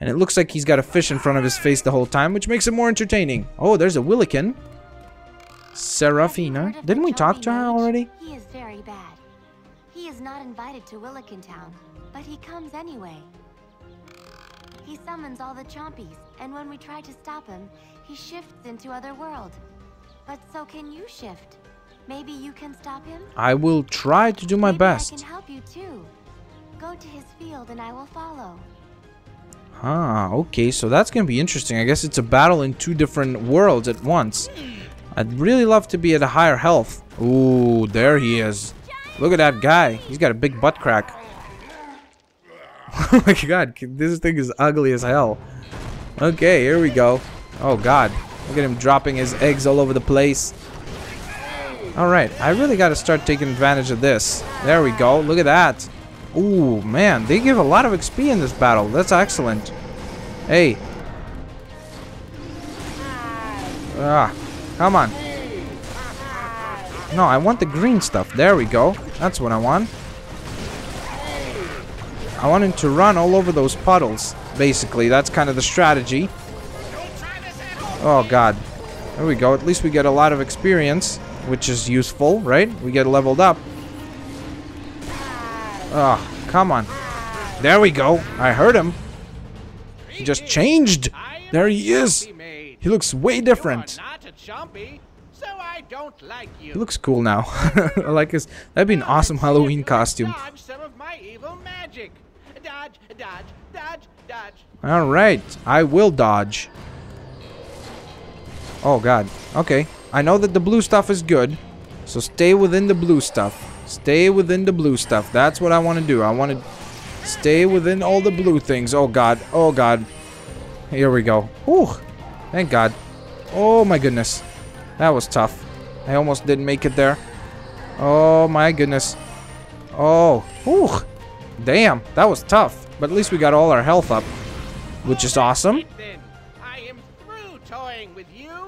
And it looks like he's got a fish in front of his face the whole time, which makes it more entertaining. Oh, there's a Willikin. Serafina. Didn't we talk to her already? He is very bad. He is not invited to Willikin Town, but he comes anyway. He summons all the Chompies, and when we try to stop him, he shifts into other world. But so can you shift? Maybe you can stop him? I will try to do my best. I can help you too. Go to his field and I will follow. Ah, okay, so that's gonna be interesting. I guess it's a battle in two different worlds at once. I'd really love to be at a higher health. Ooh, there he is. Look at that guy. He's got a big butt crack. Oh my god, this thing is ugly as hell. Okay, here we go. Oh god, look at him dropping his eggs all over the place. Alright, I really gotta start taking advantage of this. There we go, look at that. Ooh, man, they give a lot of XP in this battle. That's excellent. Hey. Ah, come on. No, I want the green stuff. There we go. That's what I want. I want him to run all over those puddles, basically. That's kind of the strategy. Oh, God. There we go. At least we get a lot of experience, which is useful, right? We get leveled up. Oh, come on. There we go. I heard him. He just changed. There he is. He looks way different. He looks cool now. I like his... That'd be an awesome Halloween costume. Alright, I will dodge. Oh god, okay. I know that the blue stuff is good, so stay within the blue stuff. Stay within the blue stuff. That's what I want to do. I want to stay within all the blue things. Oh god, oh god. Here we go. Ooh, thank god. Oh my goodness. That was tough. I almost didn't make it there. Oh my goodness. Oh, ooh. Damn, that was tough, but at least we got all our health up, which is awesome.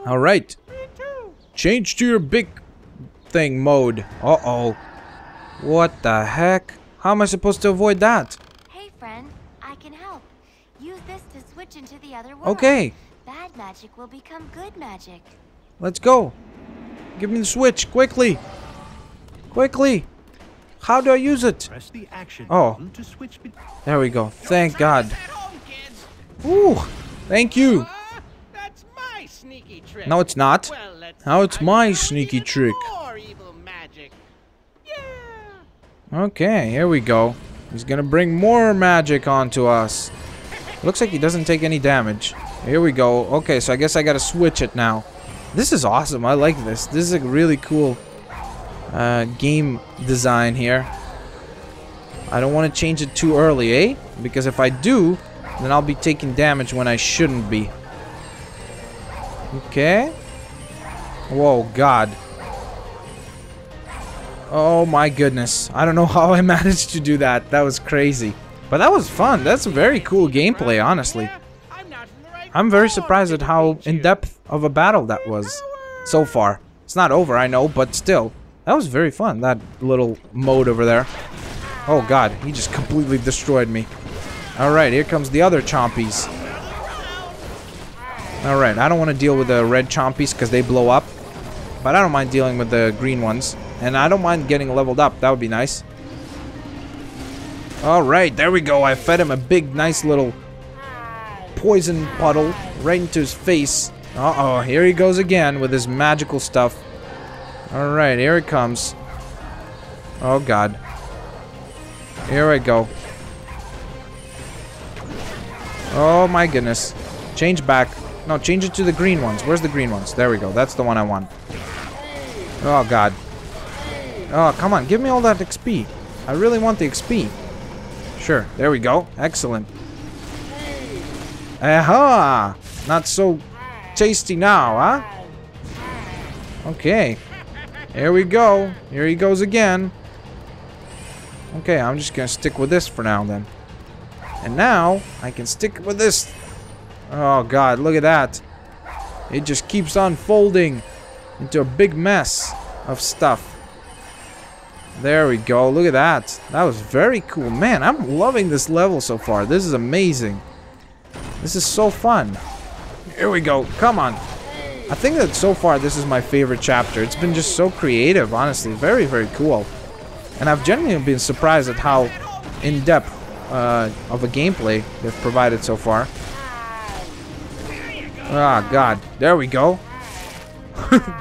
Alright. Change to your big thing mode. Uh-oh. What the heck? How am I supposed to avoid that? Hey friend, I can help. Use this to switch into the other world. Okay. Bad magic will become good magic. Let's go. Give me the switch, quickly. Quickly. How do I use it? Press the action button to switch. There we go. Thank god. Ooh, thank you. That's my sneaky trick. No, it's not. Well, now it's my sneaky trick. Yeah. Okay, here we go. He's gonna bring more magic onto us. Looks like he doesn't take any damage. Here we go. Okay, so I guess I gotta switch it now. This is awesome. I like this. This is a really cool game design here. I don't want to change it too early, eh? Because if I do, then I'll be taking damage when I shouldn't be. Okay. Whoa, god. Oh my goodness. I don't know how I managed to do that. That was crazy. But that was fun. That's a very cool gameplay, honestly. I'm very surprised at how in-depth of a battle that was so far. It's not over, I know, but still. That was very fun, that little mode over there. Oh god, he just completely destroyed me. Alright, here comes the other Chompies. Alright, I don't want to deal with the red Chompies because they blow up. But I don't mind dealing with the green ones. And I don't mind getting leveled up, that would be nice. Alright, there we go, I fed him a big, nice little poison puddle right into his face. Uh-oh, here he goes again with his magical stuff. Alright, here it comes. Oh god. Here I go. Oh my goodness. Change back. No, change it to the green ones. Where's the green ones? There we go. That's the one I want. Oh god. Oh, come on. Give me all that XP. I really want the XP. Sure. There we go. Excellent. Aha! Not so tasty now, huh? Okay. Here we go. Here he goes again. Okay, I'm just gonna stick with this for now then. And now, I can stick with this. Oh god, look at that. It just keeps on folding into a big mess of stuff. There we go, look at that. That was very cool. Man, I'm loving this level so far. This is amazing. This is so fun. Here we go. Come on. I think that so far this is my favorite chapter. It's been just so creative, honestly. Very, very cool. And I've genuinely been surprised at how in-depth of a gameplay they've provided so far. Ah, God. There we go.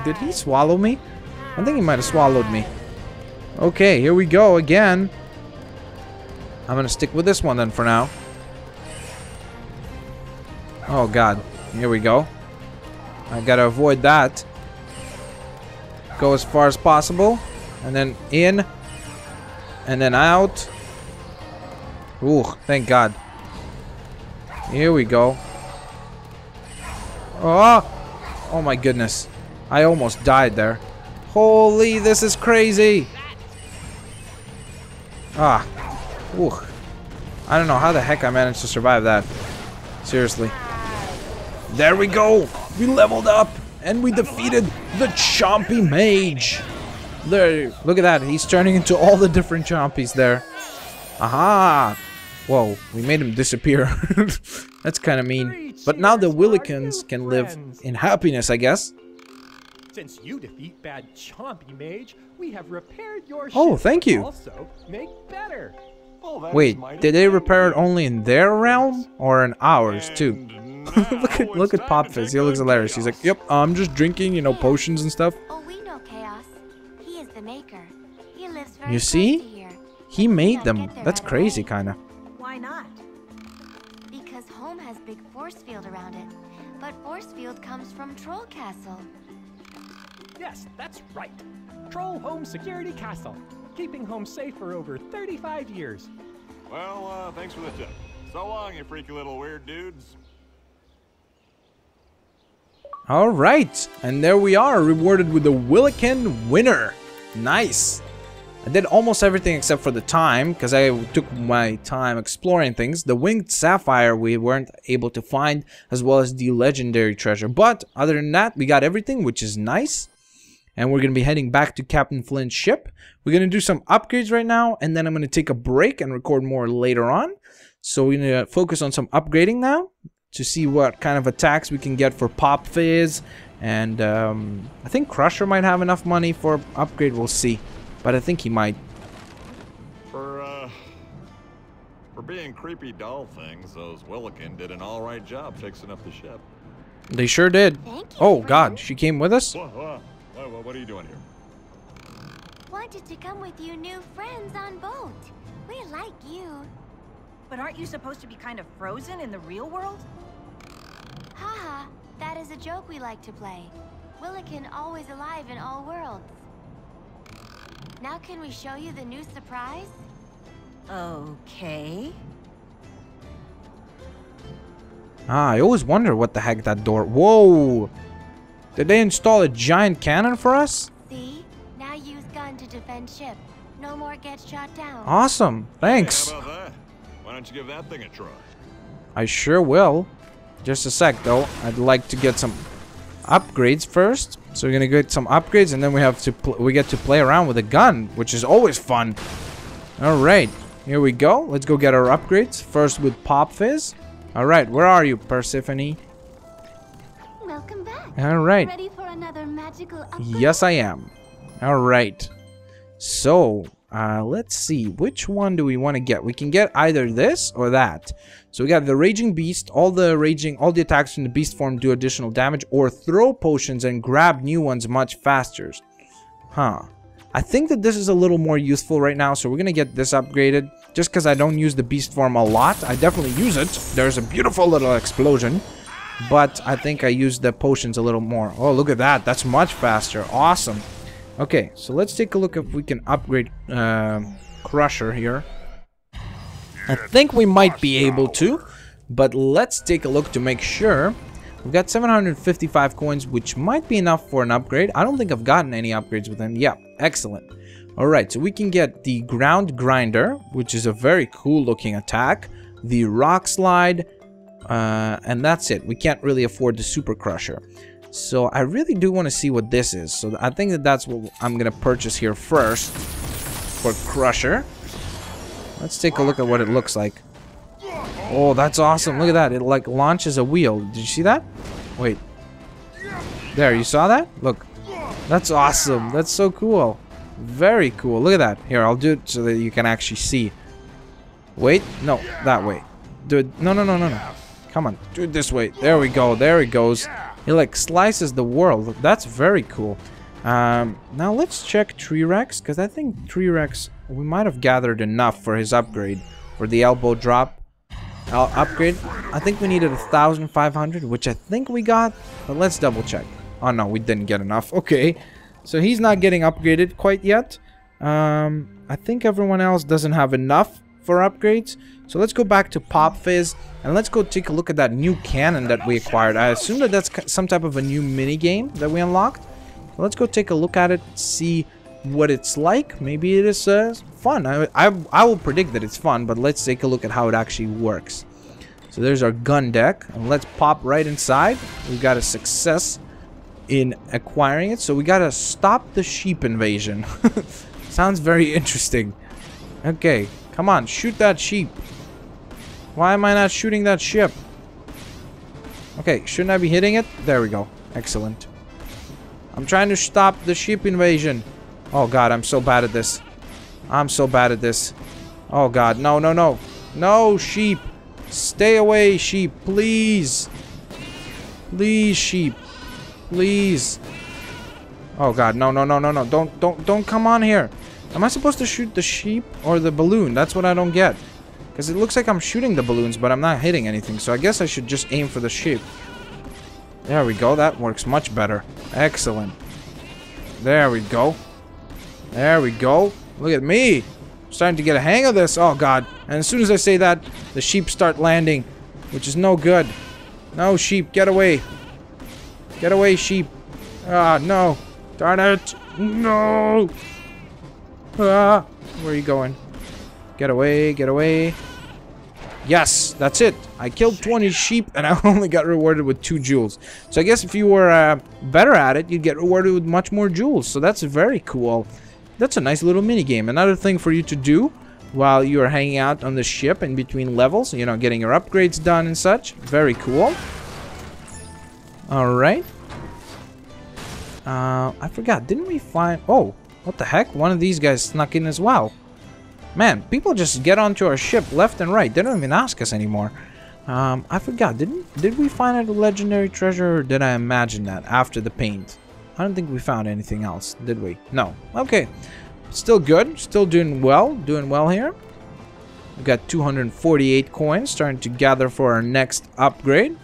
Did he swallow me? I think he might have swallowed me. Okay, here we go again. I'm gonna stick with this one then for now. Oh, God. Here we go. I gotta avoid that. Go as far as possible. And then in. And then out. Ooh, thank God. Here we go. Oh! Oh my goodness. I almost died there. Holy, this is crazy! Ah. Ooh. I don't know how the heck I managed to survive that. Seriously. There we go! We leveled up! And we defeated the Chompy Mage! There, look at that. He's turning into all the different Chompies there. Aha! Whoa, we made him disappear. That's kind of mean. But now the Willikins can live in happiness, I guess. Since you defeat bad Chompy Mage, we have repaired your ship. Oh, thank you. Also, make better. Oh, wait, did they repair it only in their realm or in ours too? look at Pop Fizz. He looks hilarious. He's like, "Yep, I'm just drinking, you know, potions and stuff." Oh, we know Chaos. He is the maker. He lives very You see? Here. He made them. That's crazy kind of. Why not? Because home has big force field around it. But force field comes from Troll Castle. Yes, that's right. Troll Home Security Castle. Keeping home safe for over 35 years. Well, thanks for the tip. So long, you freaky little weird dudes. All right, and there we are, rewarded with the Willikin winner. Nice. I did almost everything except for the time, because I took my time exploring things. The winged sapphire we weren't able to find, as well as the legendary treasure. But other than that, we got everything, which is nice. And we're going to be heading back to Captain Flint's ship. We're going to do some upgrades right now, and then I'm going to take a break and record more later on. So we're going to focus on some upgrading now, to see what kind of attacks we can get for Pop Fizz. And I think Crusher might have enough money for upgrade. We'll see. But I think he might. For being creepy doll things, those Willikin did an alright job fixing up the ship. They sure did. Oh, God. She came with us? Whoa, what are you doing here? Wanted to come with you new friends on boat. We like you. But aren't you supposed to be kind of frozen in the real world? Haha, that is a joke we like to play. Willikin always alive in all worlds. Now can we show you the new surprise? Okay. Ah, I always wonder what the heck that door... Whoa! Did they install a giant cannon for us? See? Now use gun to defend ship. No more get shot down. Awesome. Thanks. Hey, how about that? Why don't you give that thing a try? I sure will. Just a sec though. I'd like to get some upgrades first. So we're gonna get some upgrades, and then we have to we get to play around with a gun, which is always fun. All right, here we go. Let's go get our upgrades first with Pop Fizz. All right, where are you, Persephone? Welcome back. All right. Ready for another magical upgrade? Yes, I am. All right. So. Let's see, which one do we want to get? We can get either this or that. So we got the Raging Beast. All the attacks from the beast form do additional damage, or throw potions and grab new ones much faster. Huh. I think that this is a little more useful right now, so we're gonna get this upgraded. Just because I don't use the beast form a lot. I definitely use it. There's a beautiful little explosion. But I think I use the potions a little more. Oh, look at that. That's much faster. Awesome. Okay, so let's take a look if we can upgrade Crusher here. I think we might be able to, but let's take a look to make sure. We've got 755 coins, which might be enough for an upgrade. I don't think I've gotten any upgrades with him. Yeah, excellent. Alright, so we can get the Ground Grinder, which is a very cool looking attack. The Rock Slide, and that's it. We can't really afford the Super Crusher. So I really do want to see what this is. So I think that that's what I'm going to purchase here first for Crusher. Let's take a look at what it looks like. Oh, that's awesome. Look at that. It like launches a wheel. Did you see that? Wait. There, you saw that? Look. That's awesome. That's so cool. Very cool. Look at that. Here, I'll do it so that you can actually see. Wait. No, that way. Dude, no, no, no, no, no. Come on. Do it this way. There we go. There it goes. It like slices the world. That's very cool. Now let's check Tree Rex, because I think Tree Rex, we might have gathered enough for his upgrade. For the elbow drop upgrade. I think we needed 1,500, which I think we got. But let's double check. Oh no, we didn't get enough. Okay. So he's not getting upgraded quite yet. I think everyone else doesn't have enough for upgrades. So let's go back to Pop Fizz and let's go take a look at that new cannon that we acquired. I assume that that's some type of a new mini game that we unlocked. So let's go take a look at it, see what it's like. Maybe it is fun. I will predict that it's fun, but let's take a look at how it actually works. So there's our gun deck, and let's pop right inside. We've got a success in acquiring it, so we gotta stop the sheep invasion. Sounds very interesting. Okay, come on, shoot that sheep. Why am I not shooting that ship? Okay, shouldn't I be hitting it? There we go. Excellent. I'm trying to stop the sheep invasion. Oh god, I'm so bad at this. I'm so bad at this. Oh god, no, no, no. No, sheep. Stay away, sheep, please. Please, sheep. Please. Oh god, no, no, no, no, no. Don't come on here. Am I supposed to shoot the sheep or the balloon? That's what I don't get. Because it looks like I'm shooting the balloons, but I'm not hitting anything. So I guess I should just aim for the sheep. There we go. That works much better. Excellent. There we go. There we go. Look at me. I'm starting to get a hang of this. Oh god. And as soon as I say that, the sheep start landing, which is no good. No, sheep. Get away. Get away, sheep. Ah, no. Darn it. No. Ah. Where are you going? Get away. Get away. Yes. That's it. I killed 20 sheep and I only got rewarded with 2 jewels. So I guess if you were better at it, you'd get rewarded with much more jewels. So that's very cool. That's a nice little mini game. Another thing for you to do while you're hanging out on the ship in between levels. You know, getting your upgrades done and such. Very cool. Alright. I forgot. Didn't we find... Oh, what the heck? One of these guys snuck in as well. Man, people just get onto our ship left and right. They don't even ask us anymore. I forgot. Did we find out a legendary treasure, or did I imagine that after the paint? I don't think we found anything else, did we? No. Okay. Still good. Still doing well. Doing well here. We've got 248 coins starting to gather for our next upgrade.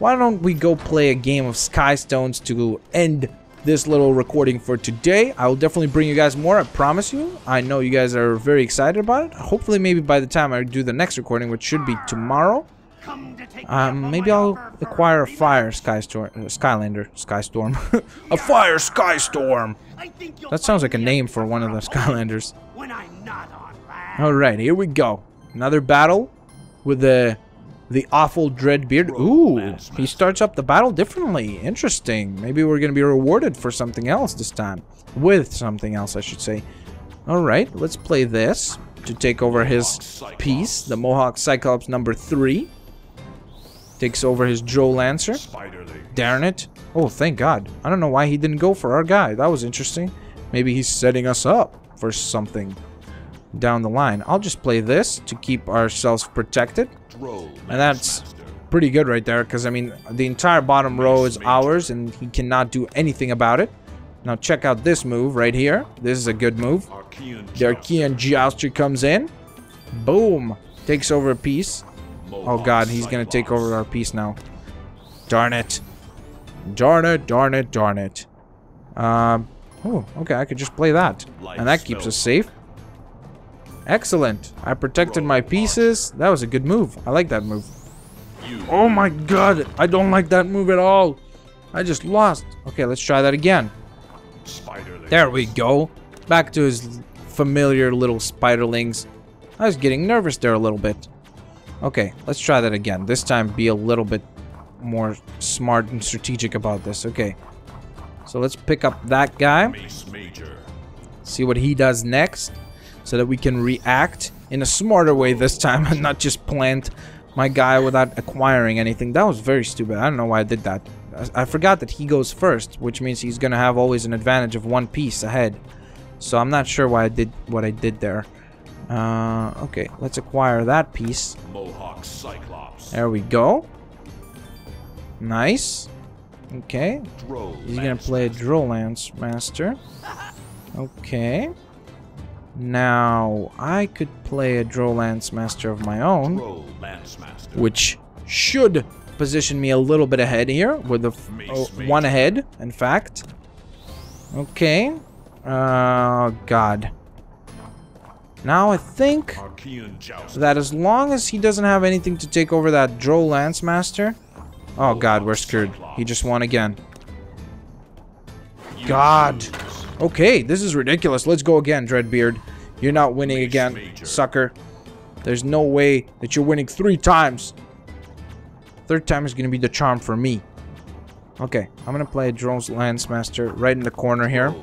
Why don't we go play a game of Sky Stones to end this little recording for today. I will definitely bring you guys more, I promise you. I know you guys are very excited about it. Hopefully, maybe by the time I do the next recording, which should be tomorrow, maybe I'll acquire a fire Skystorm. A fire Skystorm! That sounds like a name for one of the Skylanders. Alright, here we go. Another battle with the awful Dreadbeard. Ooh, he starts up the battle differently. Interesting. Maybe we're going to be rewarded for something else this time. With something else, I should say. Alright, let's play this to take over his piece. The Mohawk Cyclops number 3. Takes over his Joe Lancer. Darn it. Oh, thank God. I don't know why he didn't go for our guy. That was interesting. Maybe he's setting us up for something down the line. I'll just play this to keep ourselves protected. And that's pretty good right there, because I mean the entire bottom row is ours and he cannot do anything about it. Now check out this move right here. This is a good move. The Arkeyan Giaster comes in. Boom. Takes over a piece. Oh god, he's gonna take over our piece now. Darn it. Darn it, darn it, darn it. Oh, okay, I could just play that. And that keeps us safe. Excellent. I protected my pieces. That was a good move. I like that move. Oh my god. I don't like that move at all. I just lost. Okay, let's try that again. There we go. Back to his familiar little Spiderlings. I was getting nervous there a little bit. Okay, let's try that again. This time be a little bit more smart and strategic about this. Okay. So let's pick up that guy. Mace Major. See what he does next, so that we can react in a smarter way this time and not just plant my guy without acquiring anything. That was very stupid. I don't know why I did that. I forgot that he goes first, which means he's gonna have always an advantage of one piece ahead. So I'm not sure why I did what I did there. Okay, let's acquire that piece. Mohawk Cyclops. There we go. Nice. Okay. He's gonna play Drill Lance Master. Okay. Now I could play a Droll Lance Master of my own, which should position me a little bit ahead here, with the one ahead, in fact. Okay. God. Now I think that as long as he doesn't have anything to take over that Droll Lance Master, oh God, we're screwed. He just won again. God. Okay, this is ridiculous. Let's go again, Dreadbeard. You're not winning again, sucker. There's no way that you're winning three times. Third time is gonna be the charm for me. Okay, I'm gonna play Droll Lance Master right in the corner here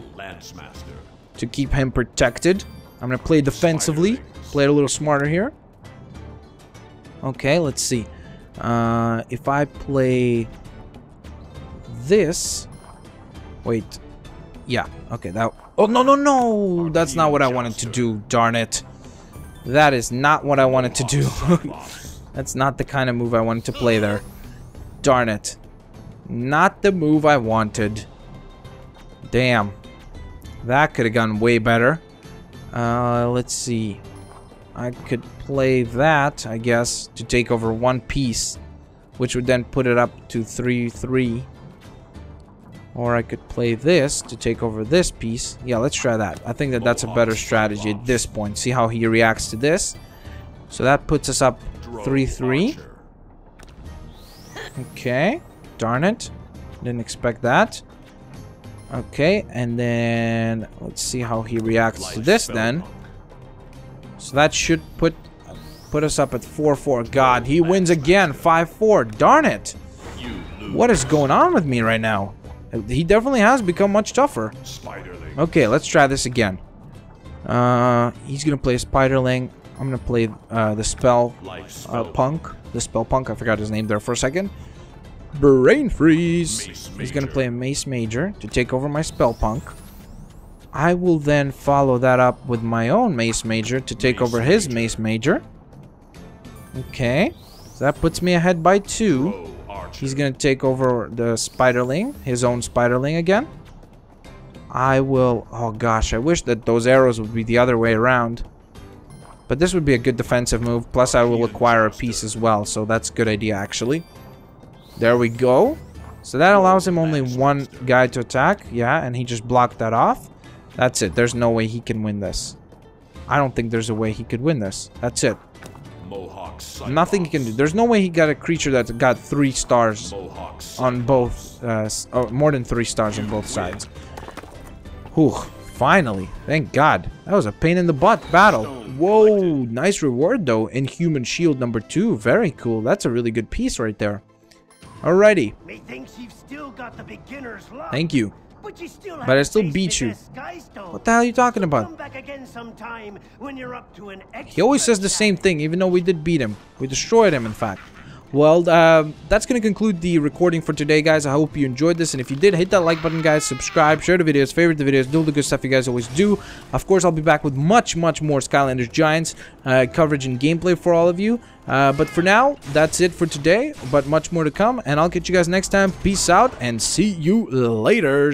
to keep him protected. I'm gonna play defensively, play it a little smarter here. Okay, let's see. If I play this, wait. Yeah, okay, that... Oh, no, no, no! That's not what I wanted to do, darn it. That is not what I wanted to do. That's not the kind of move I wanted to play there. Darn it. Not the move I wanted. Damn. That could have gone way better. Let's see. I could play that, I guess, to take over one piece, which would then put it up to 3-3. Or I could play this to take over this piece. Yeah, let's try that. I think that that's a better strategy at this point. See how he reacts to this. So that puts us up 3-3. Okay. Darn it. Didn't expect that. Okay. And then let's see how he reacts to this then. So that should put us up at 4-4. God, he wins again. 5-4. Darn it. What is going on with me right now? He definitely has become much tougher. Spiderling. Okay, let's try this again. He's gonna play Spiderling. I'm gonna play the Spell Punk. The Spell Punk. I forgot his name there for a second. Brain Freeze. He's gonna play a Mace Major to take over my Spell Punk. I will then follow that up with my own Mace Major to take over his Mace Major. Okay, so that puts me ahead by 2. Whoa. He's gonna take over the Spiderling, his own Spiderling again. I will... Oh gosh, I wish that those arrows would be the other way around. But this would be a good defensive move, plus I will acquire a piece as well, so that's a good idea actually. There we go. So that allows him only one guy to attack, yeah, and he just blocked that off. That's it, there's no way he can win this. I don't think there's a way he could win this. That's it. Nothing he can do. There's no way he got a creature that's got 3 stars on both, more than 3 stars on both sides. Whew, finally. Thank God. That was a pain in the butt battle. Whoa, nice reward though. Inhuman Shield #2. Very cool. That's a really good piece right there. Alrighty. Thank you. But I still beat you. What the hell are you talking about? He always says the same thing, even though we did beat him. We destroyed him, in fact. Well, that's going to conclude the recording for today, guys. I hope you enjoyed this. And if you did, hit that like button, guys. Subscribe, share the videos, favorite the videos. Do all the good stuff you guys always do. Of course, I'll be back with much, much more Skylanders Giants coverage and gameplay for all of you. But for now, that's it for today. But much more to come. And I'll catch you guys next time. Peace out and see you later.